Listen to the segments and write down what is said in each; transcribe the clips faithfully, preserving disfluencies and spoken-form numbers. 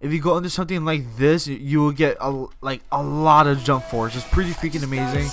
If you go under something like this, you will get a, like a lot of jump force. It's pretty freaking amazing.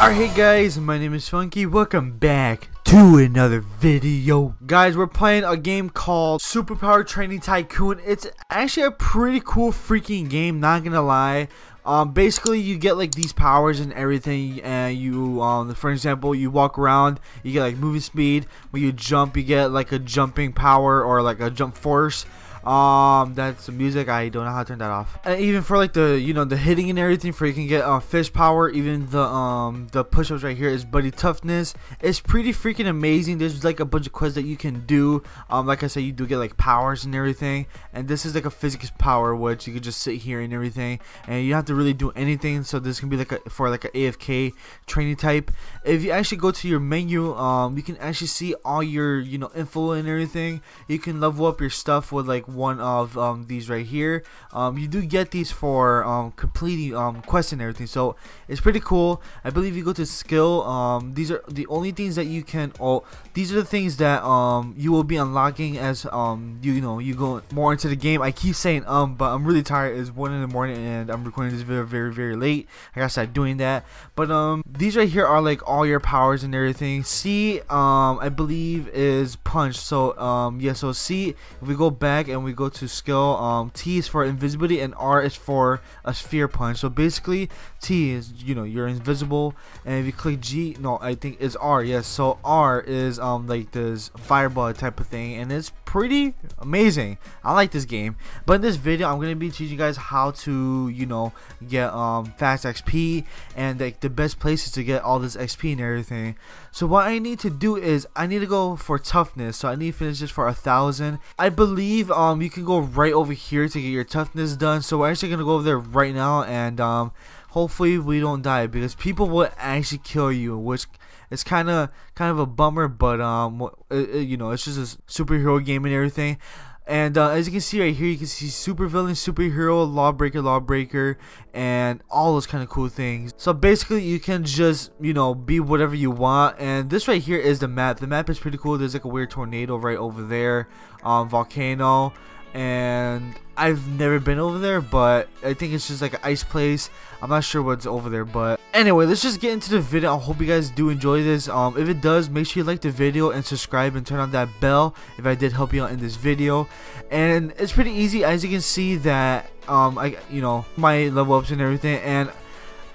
Alright, hey guys, my name is Funky. Welcome back to another video. Guys, we're playing a game called Super Power Training Tycoon. It's actually a pretty cool freaking game, not gonna lie. Um, basically, you get like these powers and everything, and you, um, for example, you walk around, you get like moving speed. When you jump, you get like a jumping power or like a jump force. Um, that's the music. I don't know how to turn that off. And even for like the, you know, the hitting and everything, for you can get uh, fish power. Even the um the push-ups right here is buddy toughness. It's pretty freaking amazing. There's like a bunch of quests that you can do. Um, like I said, you do get like powers and everything. And this is like a physics power, which you could just sit here and everything, and you don't have to really do anything. So this can be like a, for like an A F K training type. If you actually go to your menu, um, you can actually see all your you know info and everything. You can level up your stuff with like one of um, these right here. Um, you do get these for um, completing um, quests and everything, so it's pretty cool. I believe you go to skill. Um, these are the only things that you can. Oh, these are the things that um, you will be unlocking as um, you, you know you go more into the game. I keep saying um, but I'm really tired. It's one in the morning, and I'm recording this video very very late. I gotta start doing that. But um, these right here are like all your powers and everything. C, um, I believe is punch. So um, yeah. So C, if we go back and we go to skill, um, T is for invisibility and R is for a sphere punch. So basically T is, you know, you're invisible, and if you click G, no, I think it's R, yes, so R is um like this fireball type of thing, and it's pretty amazing. I like this game. But in this video, I'm gonna be teaching you guys how to, you know, get um fast X P and like the best places to get all this X P and everything. So what I need to do is I need to go for toughness. So I need to finish this for a thousand. I believe um Um, you can go right over here to get your toughness done, so we're actually gonna go over there right now, and um, hopefully we don't die, because people will actually kill you, which is kind of kind of a bummer. But um, it, it, you know, it's just a superhero game and everything. And uh, as you can see right here, you can see supervillain, superhero, lawbreaker, lawbreaker, and all those kind of cool things. So basically, you can just, you know, be whatever you want. And this right here is the map. The map is pretty cool. There's like a weird tornado right over there, um, volcano, and I've never been over there, but I think it's just like an ice place. I'm not sure what's over there, but anyway, let's just get into the video. I hope you guys do enjoy this. Um, if it does, make sure you like the video and subscribe and turn on that bell if I did help you out in this video. And it's pretty easy, as you can see that um, I, you know, my level ups and everything. And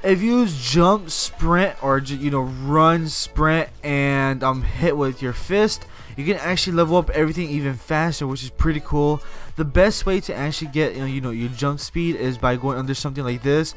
if you use jump, sprint, or you know, run, sprint, and um, hit with your fist, you can actually level up everything even faster, which is pretty cool. The best way to actually get you know, you know your jump speed is by going under something like this,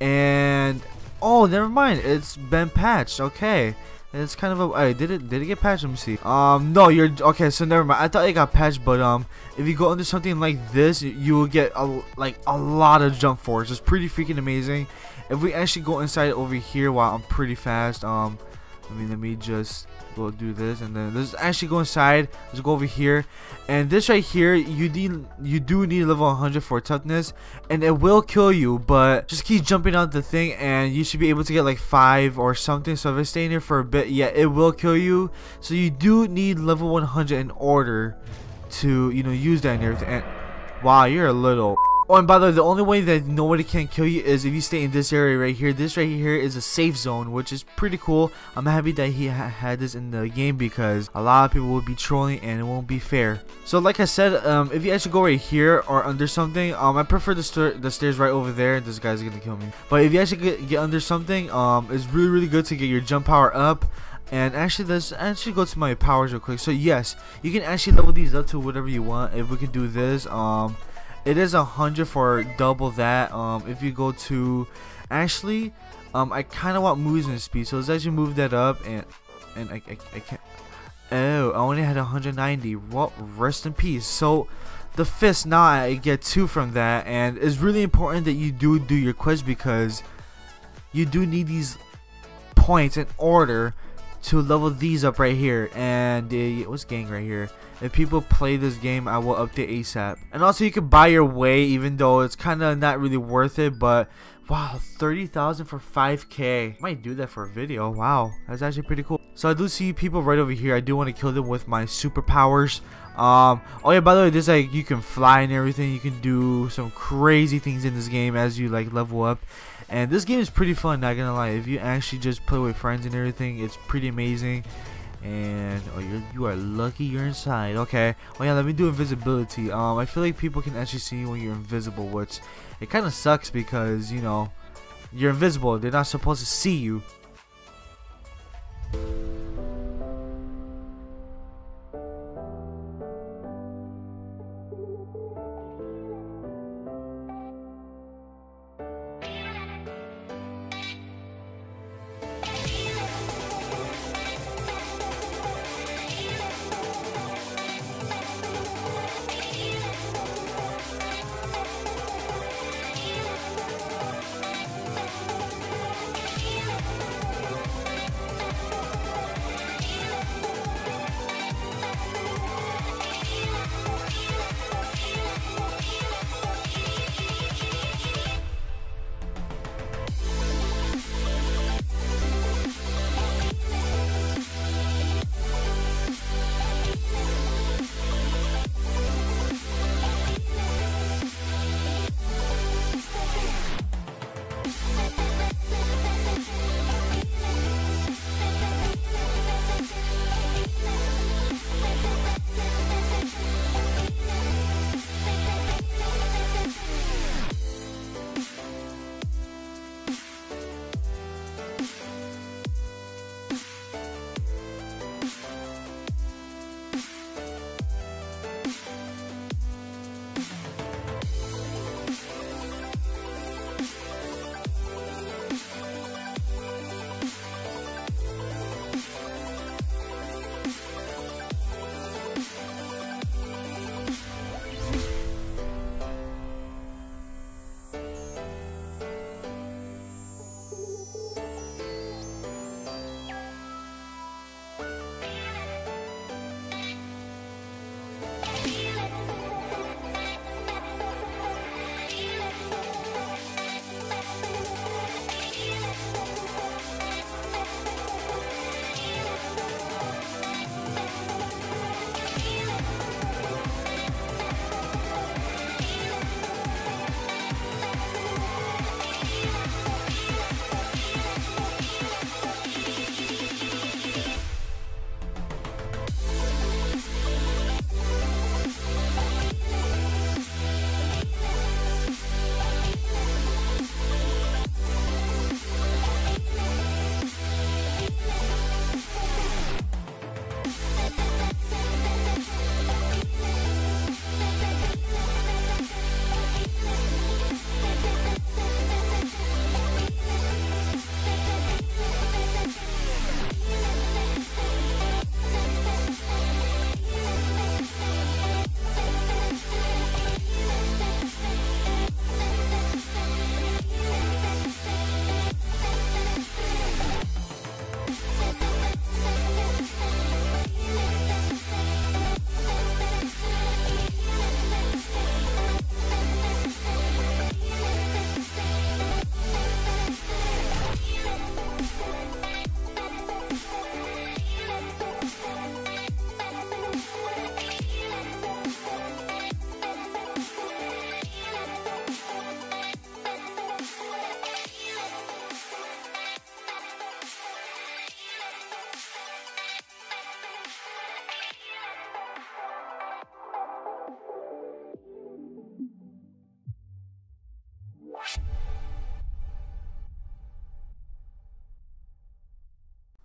and. Oh, never mind. It's been patched. Okay, it's kind of a. Right, did it? Did it get patched? Let me see. Um, no, you're okay. So never mind. I thought it got patched, but um, if you go under something like this, you will get a, like a lot of jump force. It's pretty freaking amazing. If we actually go inside over here, wow, I'm pretty fast. Um, I mean, let me just go do this, and then let's actually go inside. Let's go over here, and this right here, you need you do need level one hundred for toughness, and it will kill you, but just keep jumping out the thing and you should be able to get like five or something. So if it's staying here for a bit, yeah, it will kill you, so you do need level one hundred in order to you know use that and everything. And wow, you're a little. Oh, and by the way, the only way that nobody can kill you is if you stay in this area right here. This right here is a safe zone, which is pretty cool. I'm happy that he ha had this in the game, because a lot of people will be trolling and it won't be fair. So like I said, um, if you actually go right here or under something, um, I prefer the, st the stairs right over there. This guy's gonna kill me. But if you actually get, get under something, um, it's really, really good to get your jump power up. And actually, let's actually go to my powers real quick. So yes, you can actually level these up to whatever you want. If we can do this, um... it is a hundred for double that. Um, if you go to, actually, um, I kind of want movement speed, so let's actually move that up. And and I, I, I can't. Oh, I only had one hundred ninety. Well, rest in peace. So the fist, now I get two from that, and it's really important that you do do your quest, because you do need these points in order to level these up right here. And uh, what's gang right here? If people play this game, I will update ASAP. And also, you can buy your way, even though it's kind of not really worth it. But wow, thirty thousand for five K. I might do that for a video. Wow, that's actually pretty cool. So I do see people right over here. I do want to kill them with my superpowers. Um, oh yeah, by the way, there's like, you can fly and everything. You can do some crazy things in this game as you like level up. And this game is pretty fun, not gonna lie. If you actually just play with friends and everything, it's pretty amazing. And oh, you're, you are lucky you're inside. Okay, oh yeah, let me do invisibility. um I feel like people can actually see you when you're invisible, which it kind of sucks because, you know, you're invisible, they're not supposed to see you.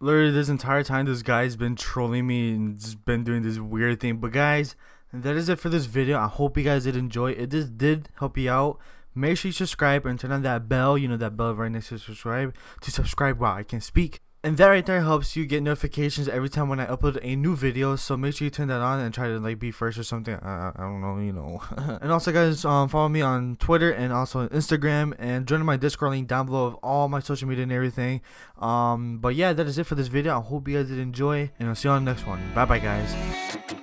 Literally this entire time this guy's been trolling me and just been doing this weird thing. But guys, that is it for this video. I hope you guys did enjoy. If this did help you out, make sure you subscribe and turn on that bell. You know, that bell right next to subscribe. To subscribe, wow, I can't speak. And that right there helps you get notifications every time when I upload a new video. So make sure you turn that on and try to like be first or something. I, I don't know, you know. And also guys, um, follow me on Twitter and also on Instagram. And join my Discord link down below of all my social media and everything. Um, but yeah, that is it for this video. I hope you guys did enjoy. And I'll see you on the next one. Bye bye guys.